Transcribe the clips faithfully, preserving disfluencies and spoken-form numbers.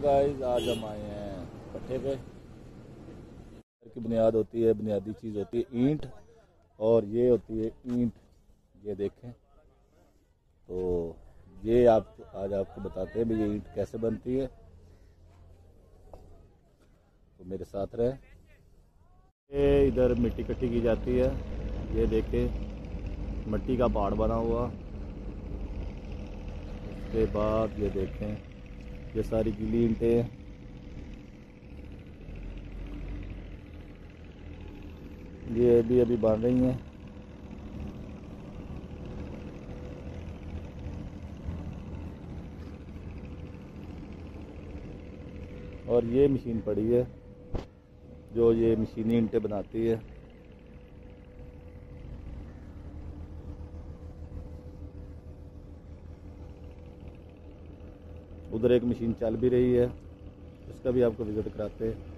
Guys आज हम आए हैं पट्टे पे। घर की बुनियाद होती है, बुनियादी चीज़ होती है ईंट, और ये होती है ईंट। ये देखें, तो ये आप आज आपको बताते हैं ये ईंट कैसे बनती है, तो मेरे साथ रहें। ये इधर मिट्टी इकट्ठी की जाती है, ये देखे मिट्टी का पहाड़ बना हुआ। उसके बाद ये देखें ये सारी गीली ईंटें, ये भी अभी बन रही हैं। और ये मशीन पड़ी है जो ये मशीनी ईंटें बनाती है। उधर एक मशीन चल भी रही है, उसका भी आपको विजिट कराते हैं।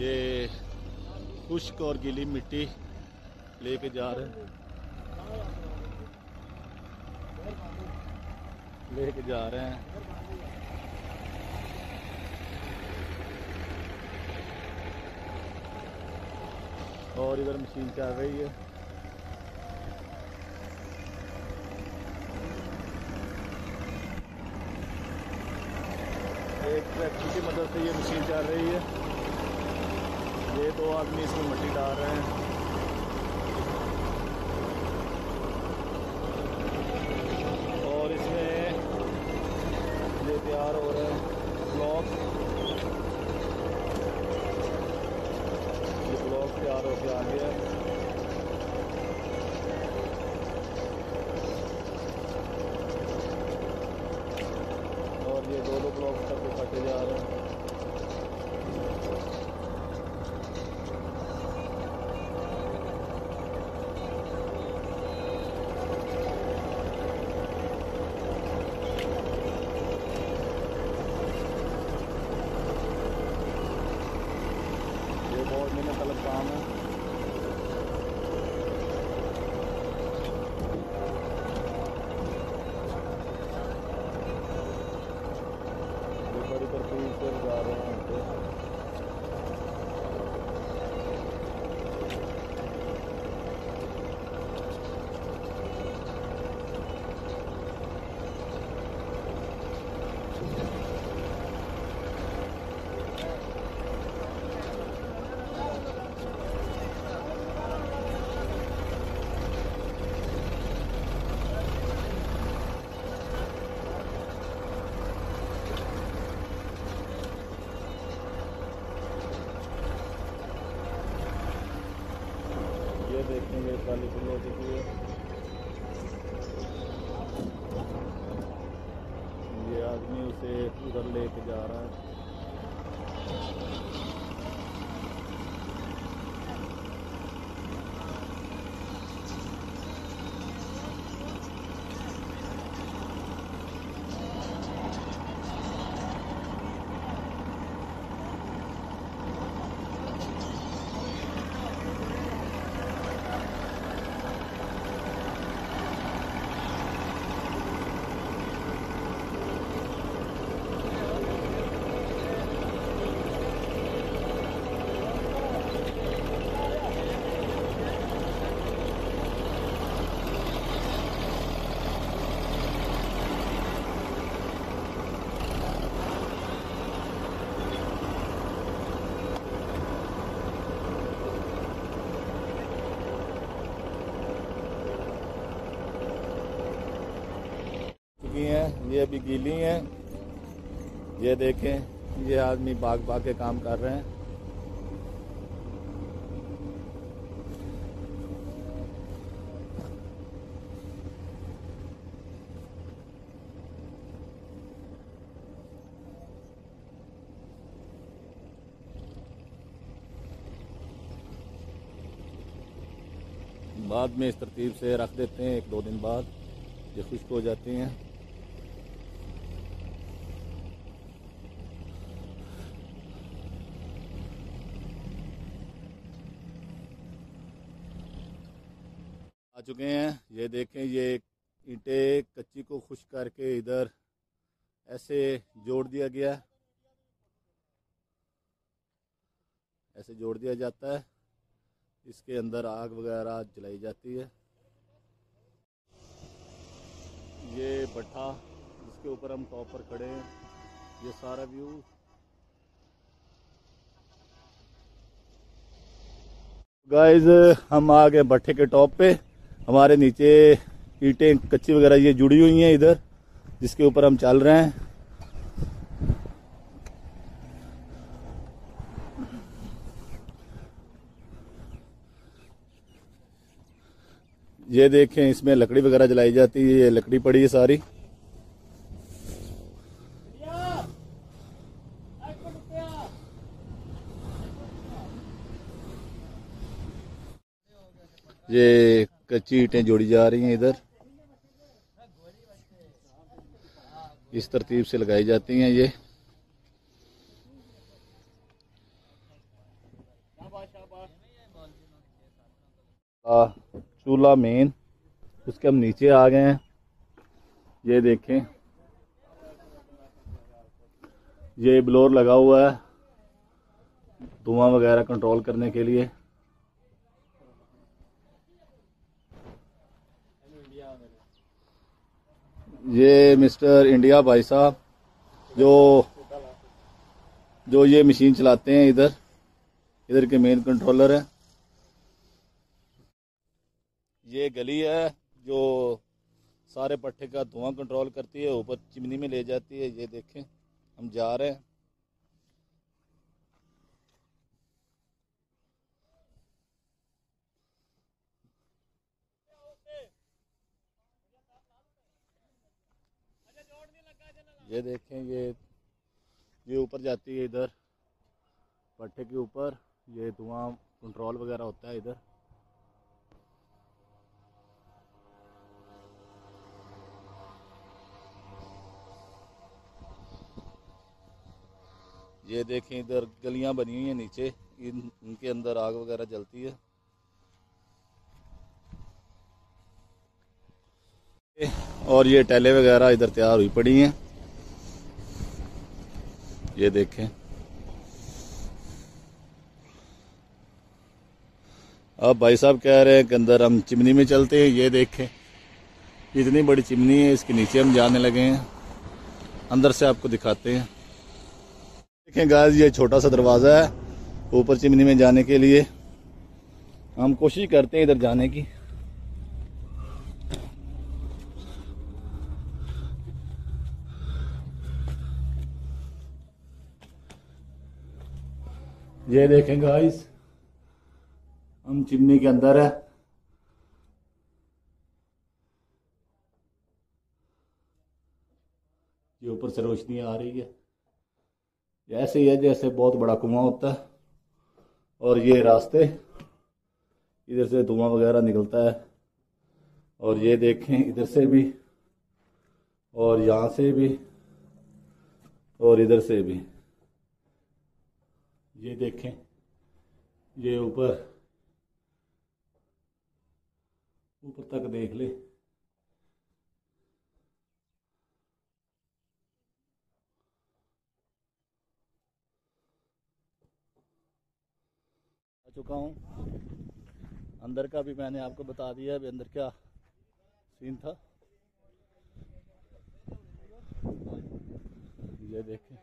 ये खुश्क और गीली मिट्टी लेके जा रहे हैं लेके जा रहे हैं। और इधर मशीन चल रही है। एक ट्रैक्टर की मदद से ये मशीन चल रही है। ये दो आदमी इसमें मिट्टी डाल रहे हैं। तैयार हो रहे हैं ब्लॉक, ये ब्लॉक तैयार होकर आ गया है। और ये दो दो ब्लॉक तक काटे जा रहे हैं। बहुत मेहनत अलग काम है। पर पर जा रहे हैं तो। देखेंगे काली पुलिया दिखी है, ये आदमी उसे उधर लेके जा रहा है। ये अभी गीली हैं, ये देखें ये आदमी भाग भाग के काम कर रहे हैं। बाद में इस तरतीब से रख देते हैं, एक दो दिन बाद ये खुश्क हो जाती हैं। चुके हैं। ये देखें, ये ईंटें कच्ची को खुश करके इधर ऐसे जोड़ दिया गया, ऐसे जोड़ दिया जाता है। इसके अंदर आग वगैरह जलाई जाती है। ये भट्ठा जिसके ऊपर हम टॉप पर खड़े हैं, ये सारा व्यू। गाइस, हम आ गए भट्ठे के टॉप पे। हमारे नीचे ईंटें कच्ची वगैरह ये जुड़ी हुई हैं इधर, जिसके ऊपर हम चल रहे हैं। ये देखें, इसमें लकड़ी वगैरह जलाई जाती है। ये लकड़ी पड़ी है सारी। ये कच्ची ईंटें जोड़ी जा रही हैं इधर, इस तरतीब से लगाई जाती हैं। ये चूल्हा मेन, उसके हम नीचे आ गए हैं। ये देखें, ये ब्लोर लगा हुआ है धुआं वगैरह कंट्रोल करने के लिए। ये मिस्टर इंडिया भाई साहब जो जो ये मशीन चलाते हैं इधर इधर के मेन कंट्रोलर हैं। ये गली है जो सारे पट्टे का धुआं कंट्रोल करती है, ऊपर चिमनी में ले जाती है। ये देखें, हम जा रहे हैं। ये देखें, ये ये ऊपर जाती है इधर पट्टे के ऊपर। ये धुआं कंट्रोल वगैरह होता है इधर। ये देखें, इधर गलियां बनी हुई हैं नीचे, इन इनके अंदर आग वगैरह जलती है। और ये टैले वगैरह इधर तैयार हुई पड़ी हैं। ये देखें, अब भाई साहब कह रहे हैं कि अंदर हम चिमनी में चलते हैं। ये देखें, इतनी बड़ी चिमनी है, इसके नीचे हम जाने लगे हैं। अंदर से आपको दिखाते हैं। देखें गाइस, ये छोटा सा दरवाज़ा है ऊपर चिमनी में जाने के लिए। हम कोशिश करते हैं इधर जाने की। ये देखें गाइस, हम चिमनी के अंदर है। ये ऊपर से रोशनी आ रही है। ऐसे ही है जैसे बहुत बड़ा कुआं होता है। और ये रास्ते इधर से धुआं वगैरह निकलता है। और ये देखें, इधर से भी और यहाँ से भी और इधर से भी। ये देखें, ये ऊपर ऊपर तक देख ले। आ चुका हूँ, अंदर का भी मैंने आपको बता दिया अभी अंदर क्या सीन था। ये देखें,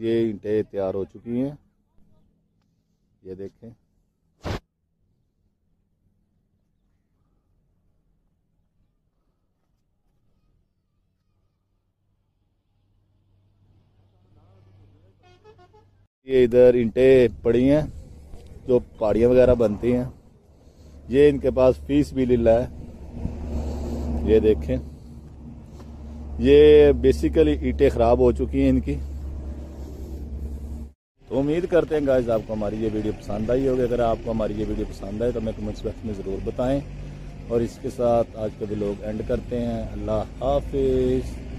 ये ईंटें तैयार हो चुकी हैं। ये देखें, ये इधर ईंटें पड़ी हैं जो पहाड़ियाँ वगैरह बनती हैं। ये इनके पास फीस भी लिल्ला है। ये देखें, ये बेसिकली ईंटें ख़राब हो चुकी हैं इनकी। तो उम्मीद करते हैं गाइस आपको हमारी ये वीडियो पसंद आई होगी। अगर आपको हमारी ये वीडियो पसंद आए तो हमें कमेंट्स बॉक्स में ज़रूर बताएं। और इसके साथ आज का व्लॉग एंड करते हैं। अल्लाह हाफिज़।